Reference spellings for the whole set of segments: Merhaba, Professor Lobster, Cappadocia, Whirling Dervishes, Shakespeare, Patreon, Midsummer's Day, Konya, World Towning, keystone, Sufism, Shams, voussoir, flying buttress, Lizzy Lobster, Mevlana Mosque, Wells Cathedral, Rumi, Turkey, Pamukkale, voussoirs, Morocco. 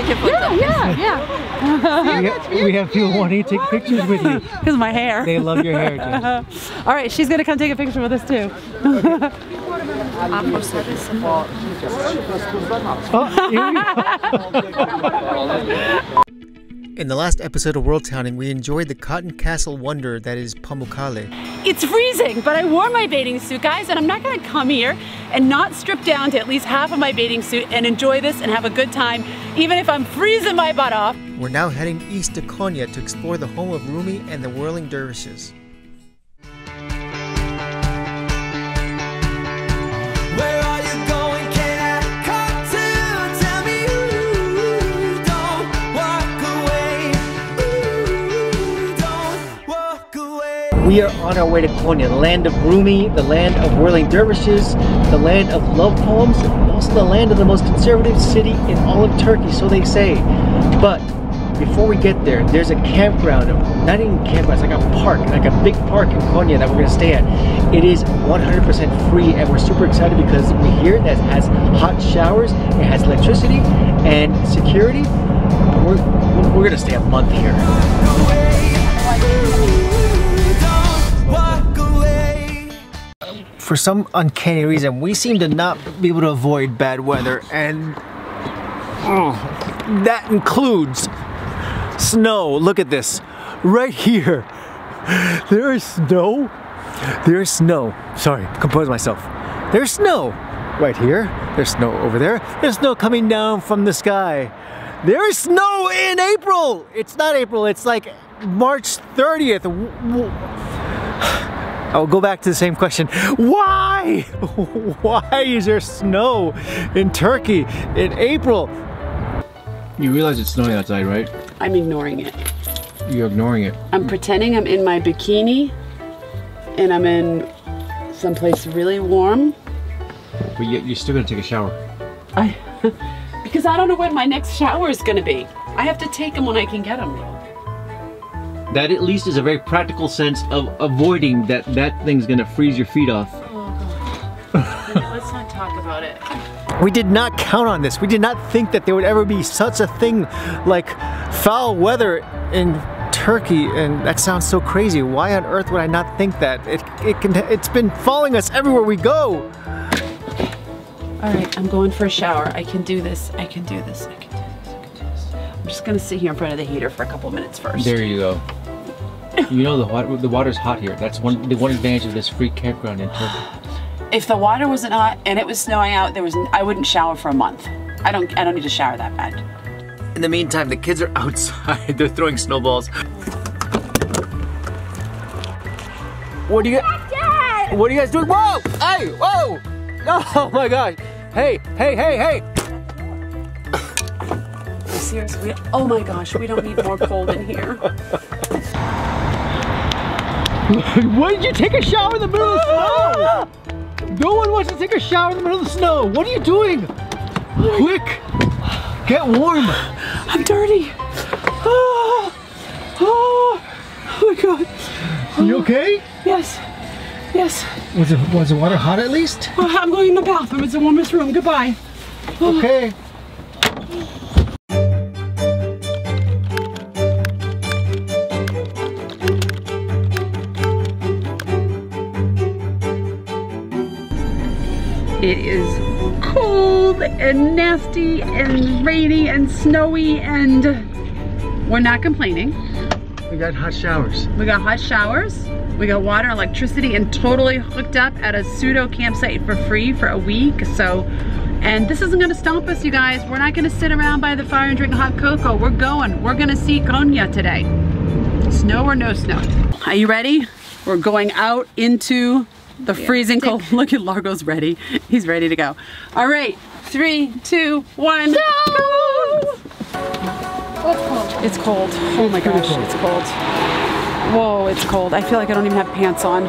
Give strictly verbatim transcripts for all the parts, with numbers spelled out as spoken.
take your photo. Yeah, yeah, yeah. we, have, we have people wanting to take pictures with you. Because my hair. They love your hair, Jess. All right, she's going to come take a picture with us too. Oh, here we go. In the last episode of World Towning, we enjoyed the cotton castle wonder that is Pamukkale. It's freezing, but I wore my bathing suit, guys, and I'm not gonna come here and not strip down to at least half of my bathing suit and enjoy this and have a good time, even if I'm freezing my butt off. We're now heading east to Konya to explore the home of Rumi and the Whirling Dervishes. We are on our way to Konya, the land of Rumi, the land of whirling dervishes, the land of love poems, and also the land of the most conservative city in all of Turkey, so they say. But before we get there, there's a campground, not even campground, it's like a park, like a big park in Konya that we're going to stay at. It is one hundred percent free, and we're super excited because we hear that it has hot showers, it has electricity and security. We're, we're going to stay a month here. For some uncanny reason, we seem to not be able to avoid bad weather, and oh, that includes snow. Look at this. Right here. There is snow. There is snow. Sorry, compose myself. There's snow right here. There's snow over there. There's snow coming down from the sky. There is snow in April. It's not April. It's like March thirtieth. I will go back to the same question. Why? Why is there snow in Turkey in April? You realize it's snowing outside, right? I'm ignoring it. You're ignoring it. I'm pretending I'm in my bikini and I'm in someplace really warm. But yet you're still gonna take a shower. I, because I don't know when my next shower is gonna be. I have to take them when I can get them. That at least is a very practical sense of avoiding that that thing's gonna freeze your feet off. Oh God. Let's not talk about it. We did not count on this. We did not think that there would ever be such a thing like foul weather in Turkey, and that sounds so crazy. Why on earth would I not think that? It, it can, it's been following us everywhere we go. All right, I'm going for a shower. I can do this, I can do this, I can do this. I'm just gonna sit here in front of the heater for a couple minutes first. There you go. You know the water, the water's hot here. That's one the one advantage of this free campground in Turkey. If the water wasn't hot and it was snowing out, there was I wouldn't shower for a month. I don't I don't need to shower that bad. In the meantime, the kids are outside. They're throwing snowballs. What do you guys? What are you guys doing? Whoa! Hey! Whoa! Oh my gosh! Hey! Hey! Hey! Hey! Seriously, oh my gosh, we don't need more cold in here. Why did you take a shower in the middle of the snow? No one wants to take a shower in the middle of the snow. What are you doing? Quick, get warm. I'm dirty. Oh, oh, oh my God. You okay? Yes, yes. Was it, was the water hot at least? Well, I'm going in the bathroom. It's the warmest room. Goodbye. Okay. It is cold and nasty and rainy and snowy, and we're not complaining. We got hot showers. We got hot showers. We got water, electricity, and totally hooked up at a pseudo campsite for free for a week. So, and this isn't gonna stop us, you guys. We're not gonna sit around by the fire and drink hot cocoa. We're going, we're gonna see Konya today. Snow or no snow. Are you ready? We're going out into the yeah, freezing cold. Dick. Look at Largo's ready. He's ready to go. All right, three, two, one, go! Oh, cold. It's cold. Oh my gosh, it's cold. Whoa, it's cold. I feel like I don't even have pants on.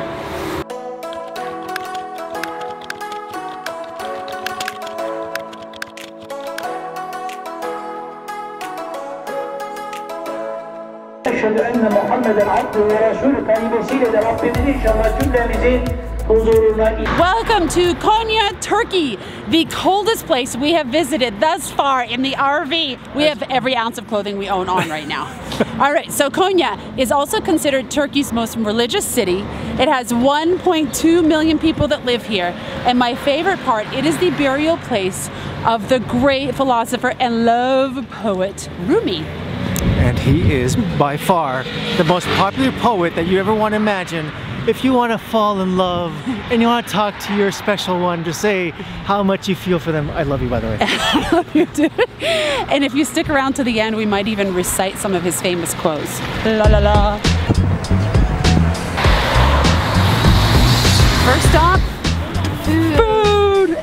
Welcome to Konya, Turkey, the coldest place we have visited thus far in the R V. We have every ounce of clothing we own on right now. All right, so Konya is also considered Turkey's most religious city. It has one point two million people that live here. And my favorite part, it is the burial place of the great philosopher and love poet, Rumi. And he is by far the most popular poet that you ever want to imagine. If you want to fall in love and you want to talk to your special one to say how much you feel for them, I love you, by the way. I love you too. And if you stick around to the end, we might even recite some of his famous quotes. La la la. First stop, food. food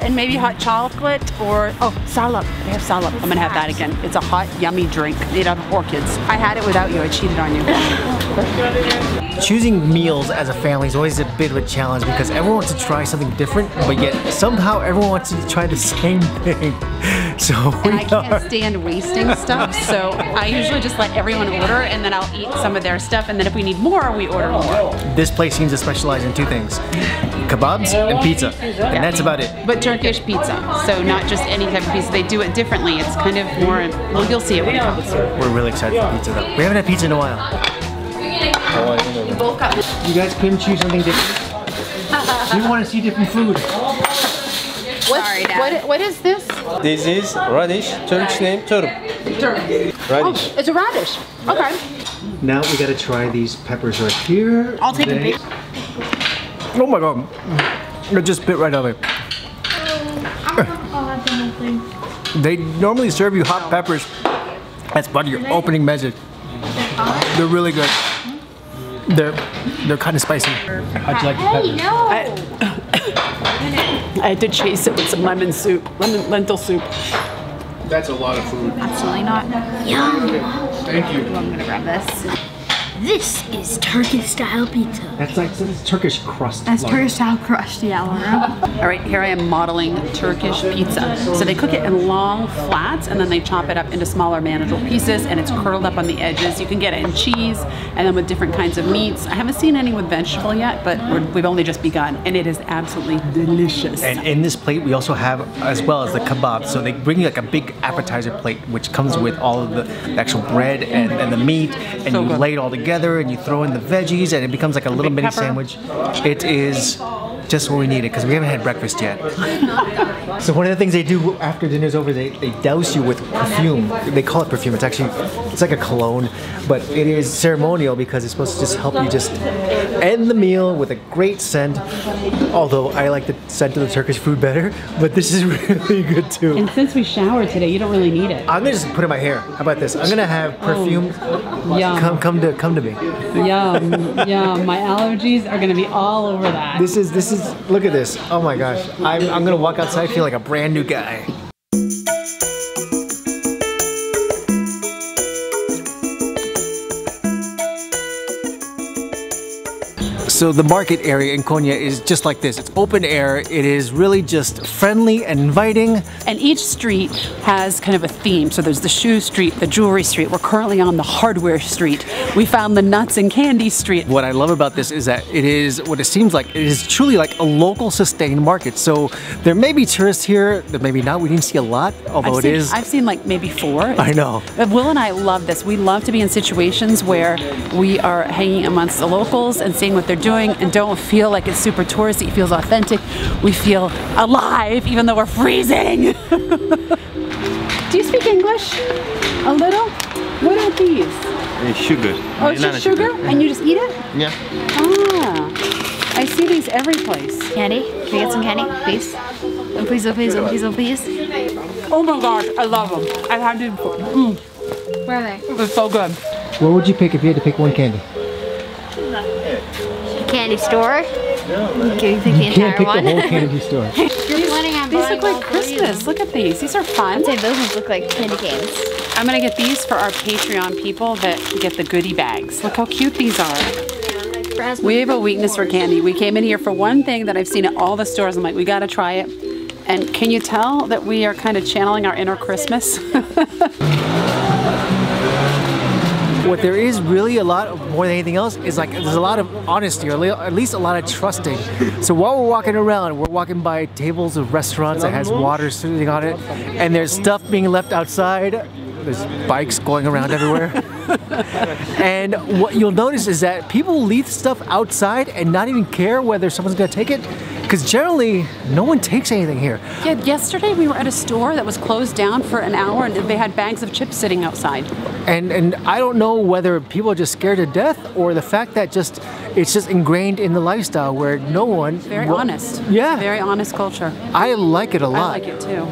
and maybe hot chocolate or oh, salop. They have salop. I'm gonna have that again. It's a hot, yummy drink made out of orchids. I had it without you. I cheated on you. Choosing meals as a family is always a bit of a challenge because everyone wants to try something different, but yet somehow everyone wants to try the same thing. So we and I can't are. stand wasting stuff, so I usually just let everyone order and then I'll eat some of their stuff, and then if we need more, we order more. This place seems to specialize in two things, kebabs and pizza, and that's about it. But Turkish pizza, so not just any type of pizza. They do it differently. It's kind of more, well, you'll see it when it comes. We're really excited for pizza though. We haven't had pizza in a while. You guys couldn't choose something different? We want to see different food. Sorry, what, what is this? This is radish, Turkish name, turp. Turp. Radish. Oh, it's a radish. Okay. Now we got to try these peppers right here. I'll take they... a bit. Oh my god. I just bit right out of it. They normally serve you hot peppers. That's part of your opening message. They're really good. They're, they're kind of spicy. How'd you like the peppers? I, I had to chase it with some lemon soup, lemon lentil soup. That's a lot of food. Absolutely not. Yum. Thank you. I'm gonna grab this. This is Turkish style pizza. That's like some Turkish crust. That's Turkish style crust, yeah. All right, here I am modeling Turkish pizza. So they cook it in long flats and then they chop it up into smaller manageable pieces and it's curled up on the edges. You can get it in cheese and then with different kinds of meats. I haven't seen any with vegetable yet, but we're, we've only just begun and it is absolutely delicious. And in this plate, we also have as well as the kebab. So they bring you like a big appetizer plate which comes with all of the actual bread and, and the meat and so you good. lay it all together. And you throw in the veggies and it becomes like a little mini sandwich. It is just what we needed because we haven't had breakfast yet. So one of the things they do after dinner's over, they, they douse you with perfume. They call it perfume. It's actually, it's like a cologne, but it is ceremonial because it's supposed to just help you just end the meal with a great scent. Although I like the scent of the Turkish food better, but this is really good too. And since we showered today, you don't really need it. I'm gonna just put it in my hair. How about this? I'm gonna have perfume oh, yum. come come to come to me. Yum, yum. My allergies are gonna be all over that. This is this is. Look at this. Oh my gosh. I'm I'm gonna walk outside. Feel like a brand new guy. So the market area in Konya is just like this. It's open air. It is really just friendly and inviting. And each street has kind of a theme. So there's the shoe street, the jewelry street. We're currently on the hardware street. We found the nuts and candy street. What I love about this is that it is what it seems like. It is truly like a local sustained market. So there may be tourists here, there may be not. We didn't see a lot, although I've seen, it is. I've seen like maybe four. I know. But Will and I love this. We love to be in situations where we are hanging amongst the locals and seeing what they're doing. doing and don't feel like it's super touristy. It feels authentic. We feel alive even though we're freezing. Do you speak English? A little? What are these? It's sugar. Oh, it's just sugar? sugar? And you just eat it? Yeah. Ah, I see these every place. Candy? Can I get some candy, please? Oh, please, oh, please, oh, please, oh, please. Oh my gosh, I love them. I've had them before. Mm. Where are they? It's so good. What would you pick if you had to pick one candy? Candy store. Can you pick the entire one? You can't pick the whole candy store. These look like Christmas. Look at these. These are fun. I'd say those ones look like candy canes. I'm gonna get these for our Patreon people that get the goodie bags. Look how cute these are. We have a weakness for candy. We came in here for one thing that I've seen at all the stores. I'm like, we gotta try it. And can you tell that we are kind of channeling our inner Christmas? what there is really a lot of, more than anything else, is like there's a lot of honesty, or at least a lot of trusting. So while we're walking around, we're walking by tables of restaurants that has water sitting on it, and there's stuff being left outside. There's bikes going around everywhere. And what you'll notice is that people leave stuff outside and not even care whether someone's gonna take it, because generally no one takes anything here. Yeah, yesterday we were at a store that was closed down for an hour and they had bags of chips sitting outside. And and I don't know whether people are just scared to death or the fact that just it's just ingrained in the lifestyle where no one... Very honest. Yeah. Very honest culture. I like it a lot. I like it too.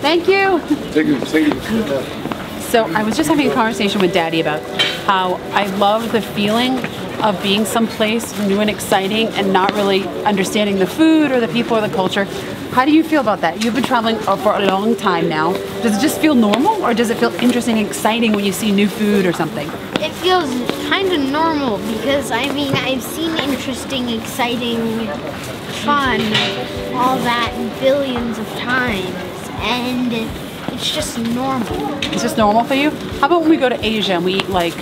Thank you. Thank you. Thank you. So I was just having a conversation with Daddy about how I love the feeling of being someplace new and exciting and not really understanding the food or the people or the culture. How do you feel about that? You've been traveling for a long time now. Does it just feel normal, or does it feel interesting and exciting when you see new food or something? It feels kind of normal because, I mean, I've seen interesting, exciting, fun, all that billions of times, and it's just normal. It's just normal for you? How about when we go to Asia and we eat like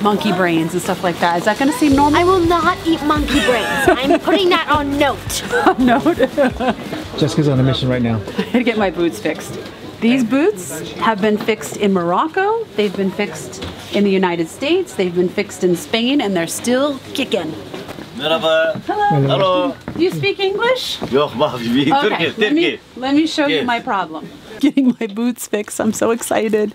monkey brains and stuff like that? Is that going to seem normal? I will not eat monkey brains. I'm putting that on note. On note? Jessica's on a mission right now. I had to get my boots fixed. These boots have been fixed in Morocco, they've been fixed in the United States, they've been fixed in Spain, and they're still kicking. Merhaba. Hello. Hello. Do you speak English? Okay, let me, let me show you my problem. Getting my boots fixed, I'm so excited.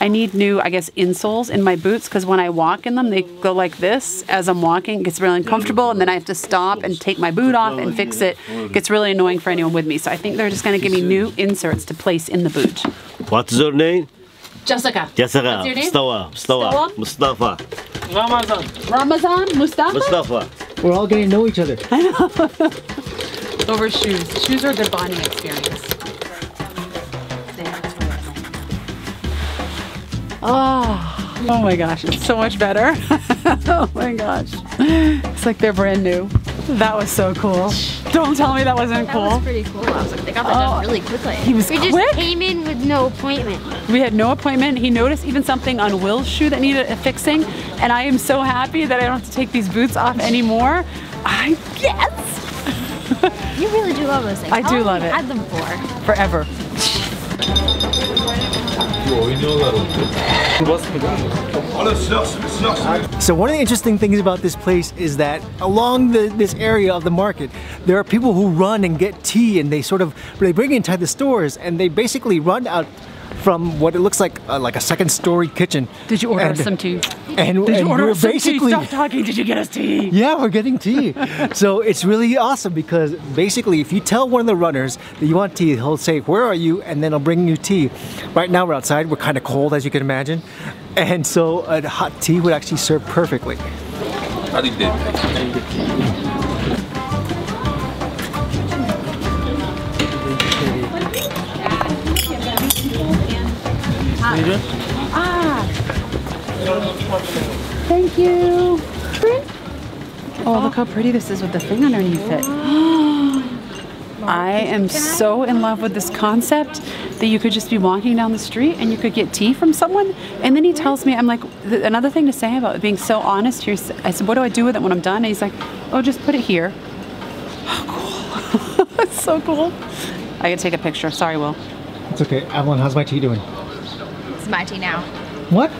I need new, I guess, insoles in my boots, because when I walk in them, they go like this as I'm walking. It gets really uncomfortable, and then I have to stop and take my boot off and fix it. It gets really annoying for anyone with me, so I think they're just going to give me new inserts to place in the boot. What's your name? Jessica. Jessica. What's your name? Mustafa. Mustafa. Mustafa. Ramazan. Ramazan. Mustafa? Mustafa. We're all getting to know each other. I know. Over shoes. Shoes are the bonding experience. Oh, oh my gosh, it's so much better. Oh my gosh. It's like they're brand new. That was so cool. Don't tell me that wasn't cool. That was pretty cool. I was like, they got that oh, done really quickly. He was we quick? Just came in with no appointment. We had no appointment. He noticed even something on Will's shoe that needed a fixing. And I am so happy that I don't have to take these boots off anymore. I yes! You really do love those things. I How do long love have you it. Had them for? Forever. So one of the interesting things about this place is that along the, this area of the market, there are people who run and get tea, and they sort of they bring it inside the stores, and they basically run out from what it looks like uh, like a second story kitchen. Did you order and, us some tea? And, Did you and order us some tea? Stop talking. Did you get us tea? Yeah, we're getting tea. So it's really awesome because basically if you tell one of the runners that you want tea, he'll say, where are you? And then he'll bring you tea. Right now we're outside. We're kind of cold, as you can imagine. And so a hot tea would actually serve perfectly. How do you do? Ah. Thank you. Oh, look how pretty this is with the thing underneath it. I am so in love with this concept that you could just be walking down the street and you could get tea from someone. And then he tells me, I'm like, another thing to say about being so honest here, I said, what do I do with it when I'm done? And he's like, oh, just put it here. Oh, cool. That's so cool. I gotta take a picture. Sorry, Will. It's okay. Evelyn, how's my tea doing? It's my tea now. What?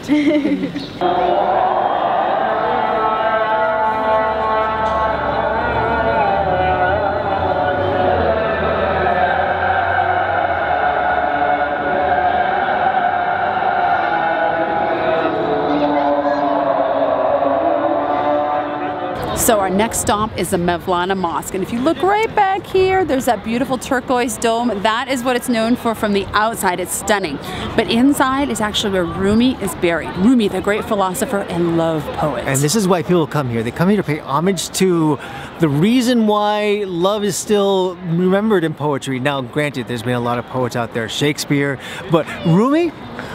So our next stop is the Mevlana Mosque, and if you look right back here, there's that beautiful turquoise dome. That is what it's known for from the outside. It's stunning. But inside is actually where Rumi is buried. Rumi, the great philosopher and love poet. And this is why people come here. They come here to pay homage to the reason why love is still remembered in poetry. Now, granted, there's been a lot of poets out there, Shakespeare, but Rumi,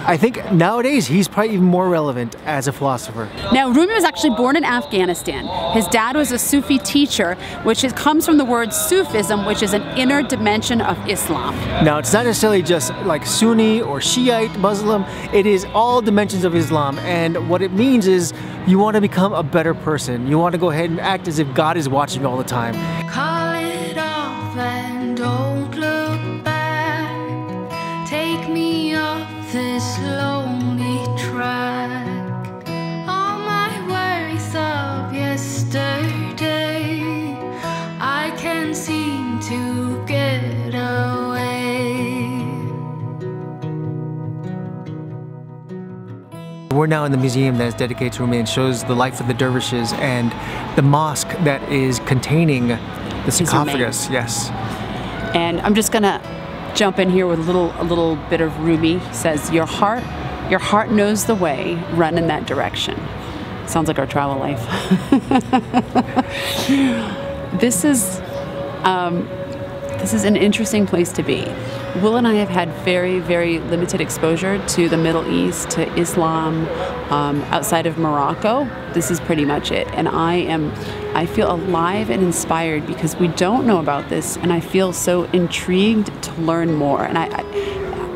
I think nowadays he's probably even more relevant as a philosopher. Now, Rumi was actually born in Afghanistan. His dad was was a Sufi teacher, which is, comes from the word Sufism, which is an inner dimension of Islam. Now, it's not necessarily just like Sunni or Shiite Muslim. It is all dimensions of Islam, and what it means is you want to become a better person. You want to go ahead and act as if God is watching all the time. Call it off and don't look back. Take me off this lonely track. We're now in the museum that is dedicated to Rumi and shows the life of the dervishes and the mosque that is containing the sarcophagus. Yes. And I'm just gonna jump in here with a little, a little bit of Rumi. He says, "Your heart, your heart knows the way. Run in that direction." Sounds like our travel life. This is, um, this is an interesting place to be. Will and I have had very, very limited exposure to the Middle East, to Islam, um, outside of Morocco. This is pretty much it. And I am, I feel alive and inspired because we don't know about this, and I feel so intrigued to learn more. And I, I,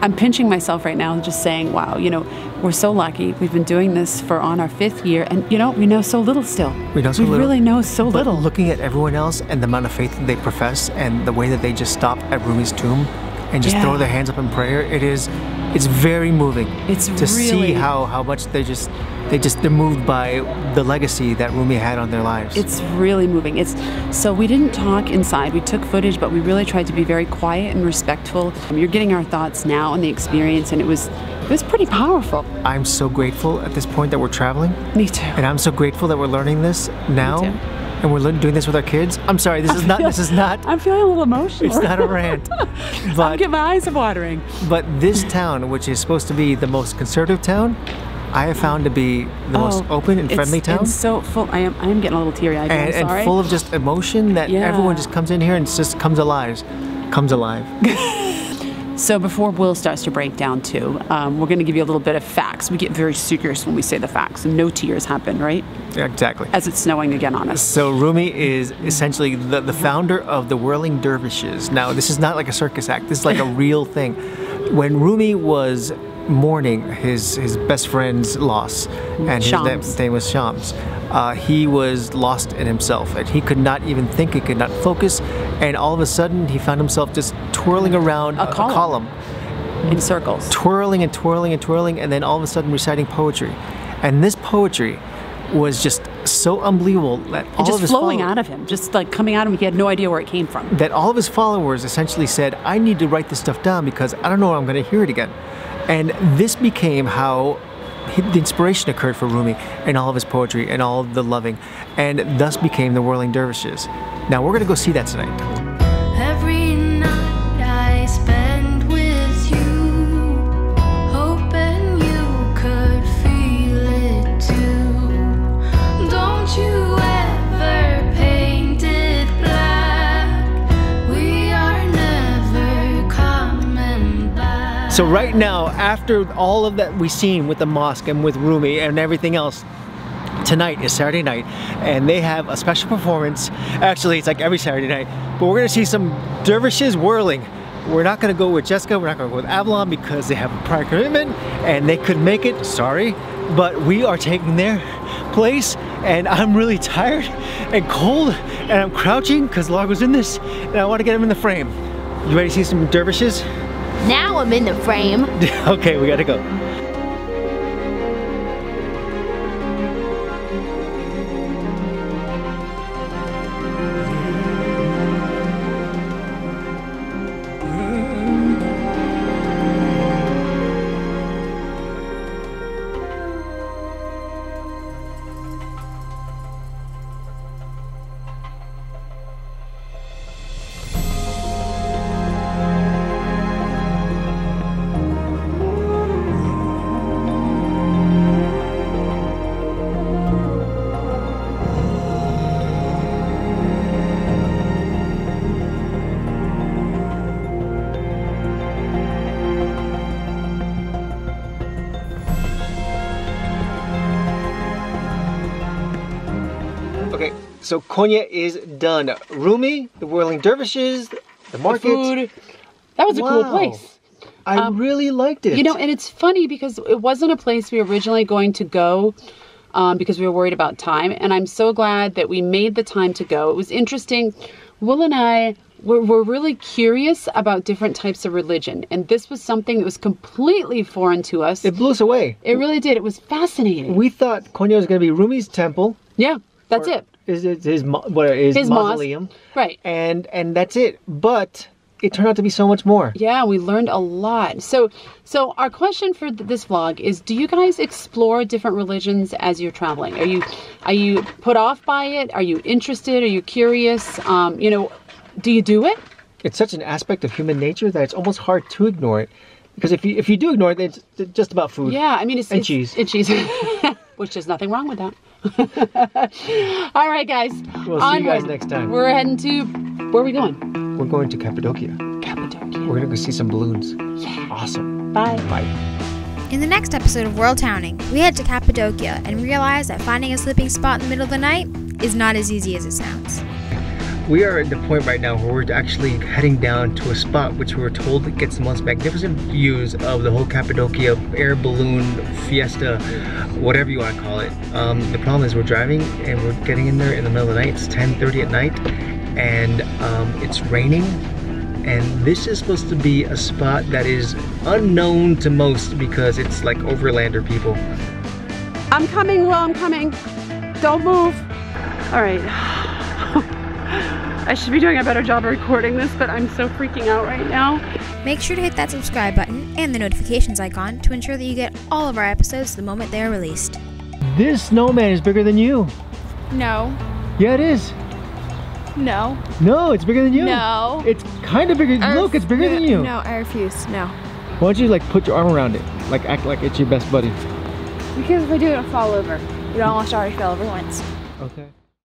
I'm pinching myself right now and just saying, wow, you know, we're so lucky. We've been doing this for on our fifth year, and you know, we know so little still. We know so we little. We really know so but little. Looking at everyone else and the amount of faith that they profess and the way that they just stop at Rumi's tomb, and just yeah. throw their hands up in prayer. It is, it's very moving. It's to really see how how much they just they just they're moved by the legacy that Rumi had on their lives. It's really moving. It's so we didn't talk inside. We took footage, but we really tried to be very quiet and respectful. You're getting our thoughts now on the experience, and it was it was pretty powerful. I'm so grateful at this point that we're traveling. Me too. And I'm so grateful that we're learning this now. Me too. And we're doing this with our kids. I'm sorry, this I is feel, not, this is not. I'm feeling a little emotional. It's not a rant. But, I'm getting my eyes watering. But this town, which is supposed to be the most conservative town, I have found to be the oh, most open and friendly it's, town. It's so full, I am, I am getting a little teary-eyed, I'm sorry. And full of just emotion that yeah. everyone just comes in here and just comes alive, comes alive. So before Will starts to break down too, um, we're going to give you a little bit of facts. We get very serious when we say the facts. No tears happen, right? Yeah, exactly. As it's snowing again on us. So Rumi is essentially the, the founder of the Whirling Dervishes. Now, this is not like a circus act. This is like a real thing. When Rumi was mourning his, his best friend's loss, and Shams. His name was Shams, uh, he was lost in himself. And he could not even think. He could not focus. And all of a sudden, he found himself just twirling around a, a column. In circles. Twirling and twirling and twirling, and then all of a sudden reciting poetry. And this poetry was just so unbelievable that all just of his flowing out of him, just like coming out of him, he had no idea where it came from. That all of his followers essentially said, I need to write this stuff down because I don't know when I'm going to hear it again. And this became how the inspiration occurred for Rumi and all of his poetry and all of the loving, and thus became the Whirling Dervishes. Now we're going to go see that tonight. So right now, after all of that we've seen with the mosque and with Rumi and everything else, tonight is Saturday night, and they have a special performance. Actually, it's like every Saturday night, but we're gonna see some dervishes whirling. We're not gonna go with Jessica, we're not gonna go with Avalon because they have a prior commitment and they could make it, sorry, but we are taking their place, and I'm really tired and cold, and I'm crouching because Largo's in this, and I wanna get him in the frame. You ready to see some dervishes? Now I'm in the frame. Okay, we gotta go. So Konya is done. Rumi, the Whirling Dervishes, the market. The food. That was a wow. cool place. I um, really liked it. You know, and it's funny because it wasn't a place we were originally going to go um, because we were worried about time. And I'm so glad that we made the time to go. It was interesting. Will and I were, were really curious about different types of religion. And this was something that was completely foreign to us. It blew us away. It really did. It was fascinating. We thought Konya was going to be Rumi's temple. Yeah, that's it. Is it his, what, his, his mausoleum. Mosque. Right. And, and that's it. But it turned out to be so much more. Yeah, we learned a lot. So, so our question for th this vlog is, do you guys explore different religions as you're traveling? Are you, are you put off by it? Are you interested? Are you curious? Um, you know, do you do it? It's such an aspect of human nature that it's almost hard to ignore it. Because if you, if you do ignore it, it's just about food. Yeah, I mean, it's... And it's, cheese. And cheese. Which there's nothing wrong with that. All right, guys. We'll Onward. see you guys next time. We're heading to... Where are we going? We're going to Cappadocia. Cappadocia. We're going to go see some balloons. Yeah. Awesome. Bye. Bye. In the next episode of World Towning, we head to Cappadocia and realize that finding a sleeping spot in the middle of the night is not as easy as it sounds. We are at the point right now where we're actually heading down to a spot which we were told that gets the most magnificent views of the whole Cappadocia air balloon fiesta, whatever you want to call it. Um, the problem is we're driving and we're getting in there in the middle of the night. It's ten thirty at night and um, it's raining. And this is supposed to be a spot that is unknown to most because it's like overlander people. I'm coming, Will, I'm coming. Don't move. All right. I should be doing a better job of recording this, but I'm so freaking out right now. Make sure to hit that subscribe button and the notifications icon to ensure that you get all of our episodes the moment they are released. This snowman is bigger than you. No. Yeah, it is. No. No, it's bigger than you. No. It's kind of bigger. I Look, it's bigger than you. No, I refuse. No. Why don't you like put your arm around it? Like act like it's your best buddy. Because if I do, it'll fall over. You know, I almost already fell over once. Okay.